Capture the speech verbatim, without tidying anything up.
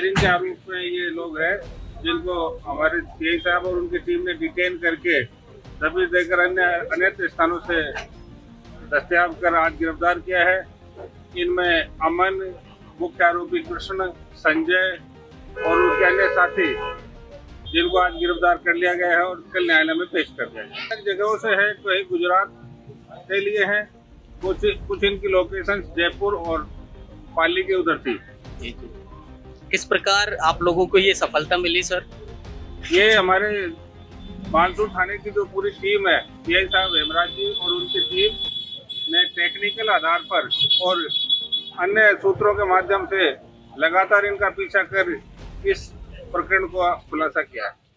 Firing के आरोप में ये लोग हैं जिनको हमारे सी आई साहब और उनकी टीम ने डिटेन करके तभी देकर अन्य अन्य स्थानों से दस्तियाब कर आज गिरफ्तार किया है। इनमें अमन, मुख्य आरोपी कृष्ण संजय और उनके अन्य साथी जिनको आज गिरफ्तार कर लिया गया है और कल न्यायालय में पेश कर दिया गया। अलग जगहों से है, कहीं गुजरात से लिए हैं, कुछ कुछ इनकी लोकेशन जयपुर और पाली के उधर थी। जी जी, किस प्रकार आप लोगों को ये सफलता मिली सर? ये हमारे बानसूर थाने की जो पूरी टीम है, सी आई साहब हेमराम जी और उनकी टीम ने टेक्निकल आधार पर और अन्य सूत्रों के माध्यम से लगातार इनका पीछा कर इस प्रकरण को खुलासा किया है।